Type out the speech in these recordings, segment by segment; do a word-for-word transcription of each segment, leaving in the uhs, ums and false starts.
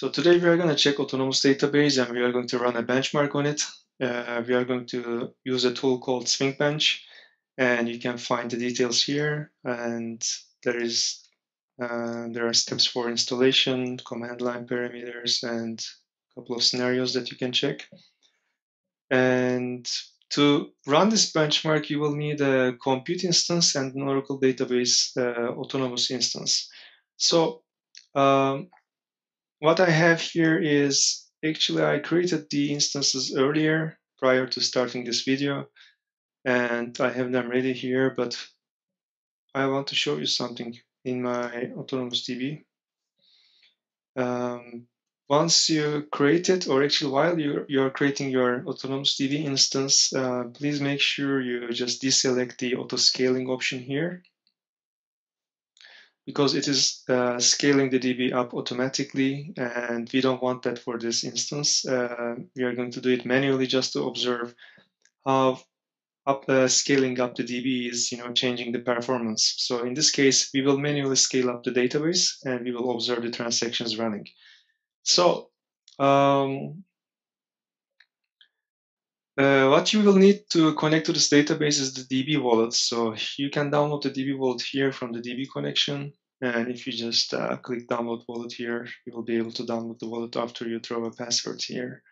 So today we are going to check Autonomous Database and we are going to run a benchmark on it. Uh, we are going to use a tool called SwingBench, and you can find the details here. And there is uh, there are steps for installation, command line parameters, and a couple of scenarios that you can check. And to run this benchmark, you will need a compute instance and an Oracle Database uh, autonomous instance. So um, what I have here is, actually, I created the instances earlier prior to starting this video, and I have them ready here, but I want to show you something in my Autonomous D B. Um, once you create it, or actually while you're, you're creating your Autonomous D B instance, uh, please make sure you just deselect the auto-scaling option here, because it is uh, scaling the D B up automatically, and we don't want that for this instance. Uh, we are going to do it manually just to observe how up, uh, scaling up the D B is, you know, changing the performance. So in this case, we will manually scale up the database, and we will observe the transactions running. So um, uh, what you will need to connect to this database is the D B wallet. So you can download the D B wallet here from the D B connection. And if you just uh, click download wallet here, you will be able to download the wallet after you throw a password here.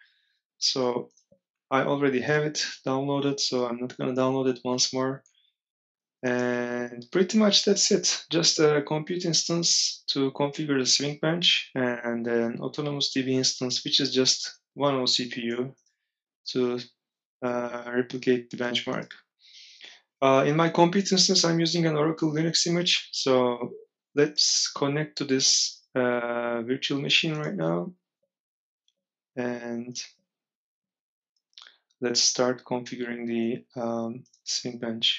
So I already have it downloaded, so I'm not going to download it once more. And pretty much that's it. Just a compute instance to configure the SwingBench, and an Autonomous D B instance, which is just one O C P U to uh, replicate the benchmark. Uh, in my compute instance, I'm using an Oracle Linux image. So let's connect to this uh, virtual machine right now, and let's start configuring the um, SwingBench.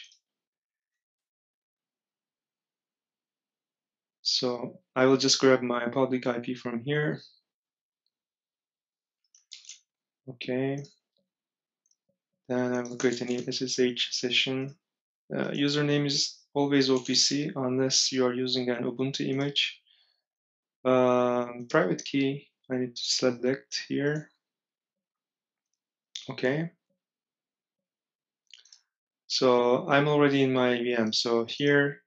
So I will just grab my public I P from here. Okay. Then I will create a new S S H session. Uh, username is always O P C unless you are using an Ubuntu image. Um, private key, I need to select here. Okay, so I'm already in my V M. So here,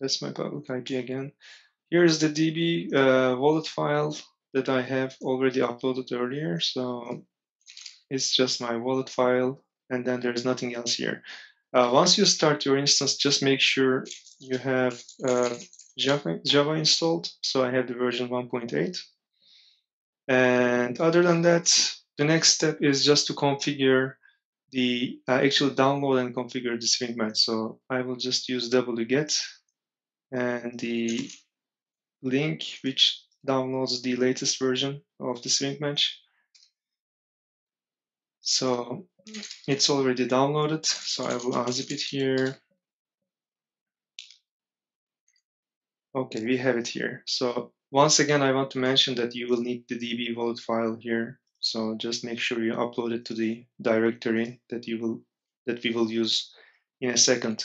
that's my public I P again. Here is the D B uh, wallet file that I have already uploaded earlier. So it's just my wallet file, and then there's nothing else here. Uh, once you start your instance, just make sure you have uh, Java, Java installed. So I have the version one point eight. And other than that, the next step is just to configure the uh, actual download and configure the SwingBench. So I will just use wget and the link which downloads the latest version of the SwingBench. So it's already downloaded. So I will unzip it here. Okay, we have it here. So once again, I want to mention that you will need the D B wallet file here. So just make sure you upload it to the directory that you will that we will use in a second.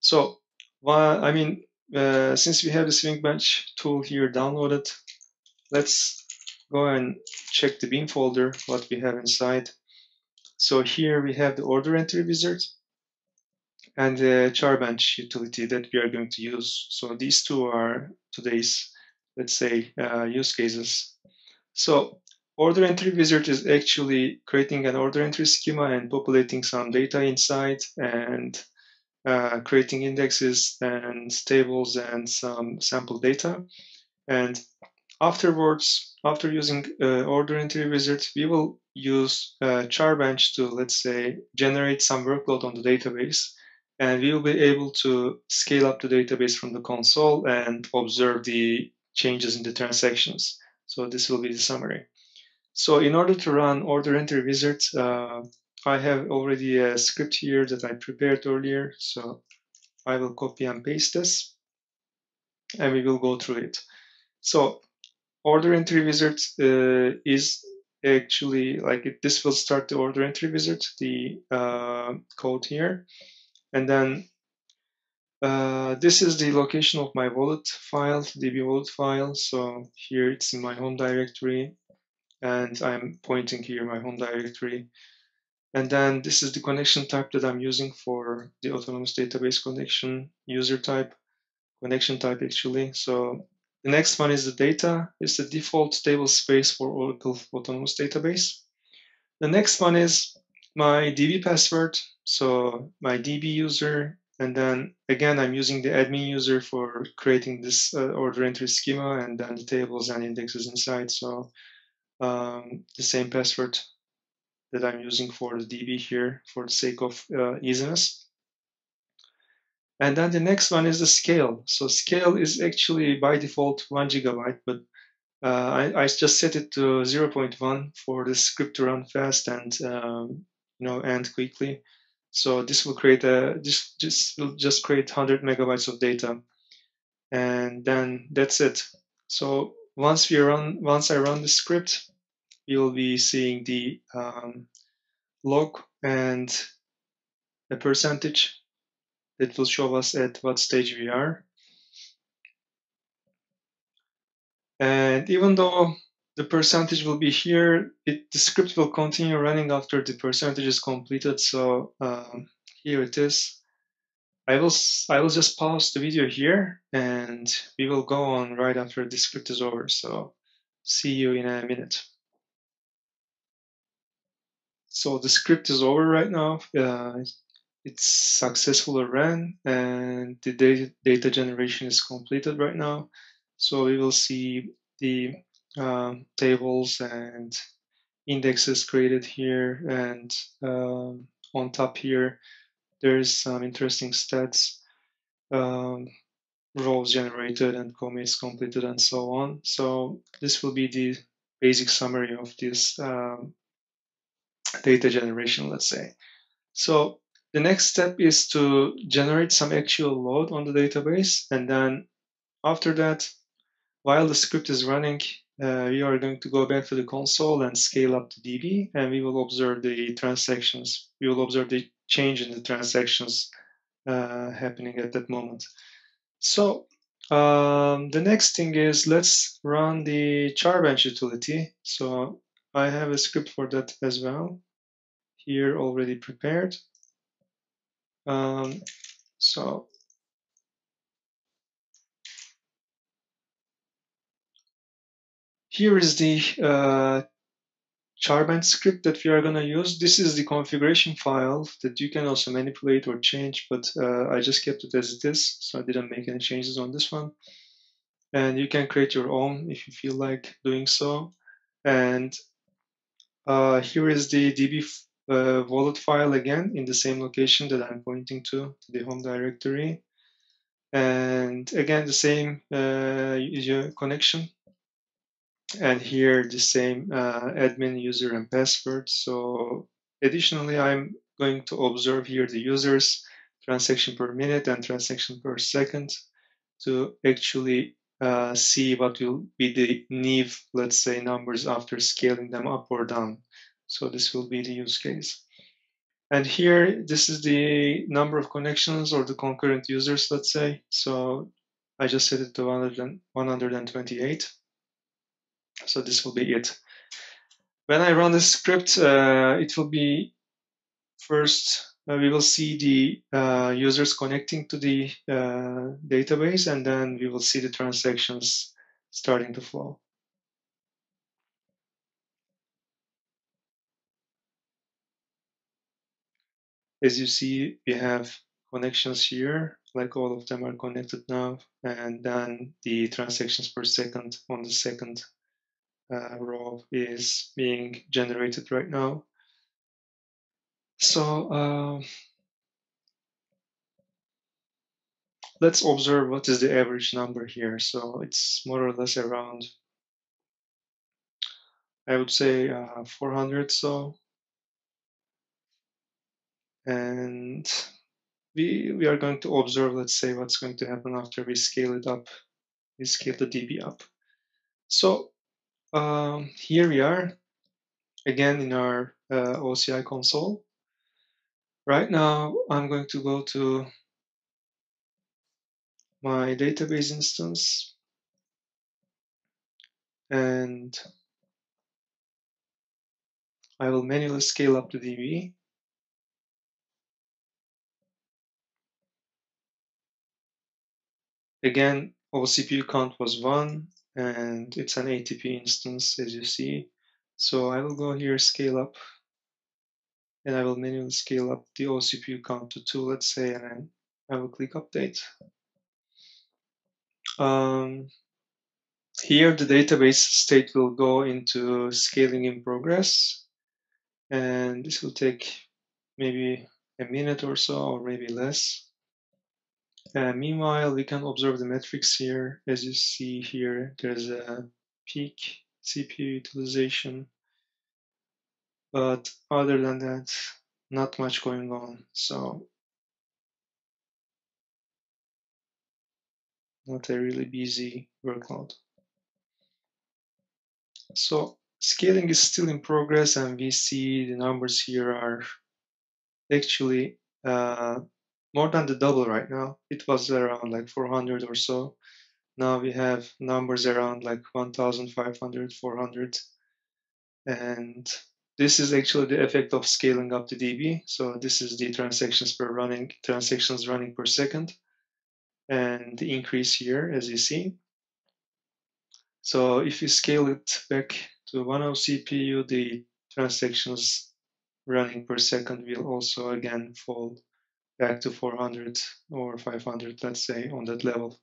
So while, I mean, uh, since we have the SwingBench tool here downloaded, let's go and check the bin folder, what we have inside. So here we have the Order Entry Wizard and the CharBench utility that we are going to use. So these two are today's, let's say, uh, use cases. So Order Entry Wizard is actually creating an order entry schema and populating some data inside, and uh, creating indexes and tables and some sample data. And afterwards, after using uh, Order Entry Wizard, we will use uh, CharBench to, let's say, generate some workload on the database. And we will be able to scale up the database from the console and observe the changes in the transactions. So this will be the summary. So in order to run Order Entry Wizard, uh, I have already a script here that I prepared earlier. So I will copy and paste this, and we will go through it. So Order Entry Wizard uh, is actually like it, this will start the Order Entry Wizard, the uh, code here. And then Uh, this is the location of my wallet file, dbVault file. So here it's in my home directory, and I'm pointing here my home directory. And then this is the connection type that I'm using for the Autonomous Database connection, user type, connection type actually. So the next one is the data. It's the default table space for Oracle Autonomous Database. The next one is my D B password. So my D B user, and then again, I'm using the admin user for creating this uh, order entry schema and then the tables and indexes inside. So um, the same password that I'm using for the D B here for the sake of uh, easiness. And then the next one is the scale. So scale is actually by default one gigabyte, but uh, I, I just set it to zero point one for the script to run fast and um, you know and quickly. So this will create a this just will just create one hundred megabytes of data, and then that's it. So once we run once I run the script, you will be seeing the um, log and a percentage that will show us at what stage we are. And even though the percentage will be here, it, the script will continue running after the percentage is completed. So um, here it is. I will, I will just pause the video here, and we will go on right after the script is over. So see you in a minute. So the script is over right now. Uh, it's successfully ran, and the data, data generation is completed right now. So we will see the um, tables and indexes created here, and um, on top here, there's some interesting stats, um, rows generated and commits completed and so on. So this will be the basic summary of this um, data generation, let's say. So the next step is to generate some actual load on the database, and then after that, while the script is running, uh, we are going to go back to the console and scale up to D B, and we will observe the transactions. We will observe the change in the transactions uh, happening at that moment. So um, the next thing is, let's run the CharBench utility. So I have a script for that as well, here already prepared. Um, so here is the uh, CharBench script that we are going to use. This is the configuration file that you can also manipulate or change, but uh, I just kept it as it is, so I didn't make any changes on this one. And you can create your own if you feel like doing so. And Uh, here is the D B uh, wallet file again in the same location that I'm pointing to, the home directory. And again, the same uh, user connection. And here, the same uh, admin user and password. So additionally, I'm going to observe here the users, transaction per minute and transaction per second, to actually Uh, see what will be the naive, let's say, numbers after scaling them up or down. So this will be the use case. And here, this is the number of connections or the concurrent users, let's say. So I just set it to one hundred twenty-eight. So this will be it. When I run this script, uh, it will be first, Uh, we will see the uh, users connecting to the uh, database, and then we will see the transactions starting to flow. As you see, we have connections here, like all of them are connected now, and then the transactions per second on the second uh, row is being generated right now. So um, let's observe what is the average number here. So it's more or less around, I would say, uh, four hundred. So, and we we are going to observe, let's say, what's going to happen after we scale it up. We scale the D B up. So um, here we are again in our uh, O C I console. Right now, I'm going to go to my database instance, and I will manually scale up the D B. Again, O C P U count was one, and it's an A T P instance, as you see. So I will go here, scale up, and I will manually scale up the O C P U count to two, let's say, and then I will click update. Um, here, the database state will go into scaling in progress, and this will take maybe a minute or so, or maybe less. Uh, meanwhile, we can observe the metrics here. As you see here, there's a peak C P U utilization, but other than that, not much going on. So, not a really busy workload. So, scaling is still in progress, and we see the numbers here are actually uh, more than the double right now. It was around like four hundred or so. Now we have numbers around like one thousand five hundred, four hundred. And this is actually the effect of scaling up the D B. So this is the transactions per running, transactions running per second, and the increase here, as you see. So if you scale it back to one O C P U, the transactions running per second will also again fall back to four hundred or five hundred, let's say, on that level.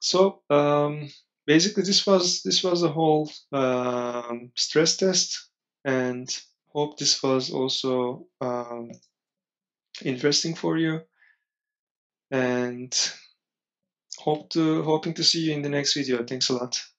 So um, basically, this was this was the whole um, stress test, and hope this was also um, interesting for you. And hope to hoping to see you in the next video. Thanks a lot.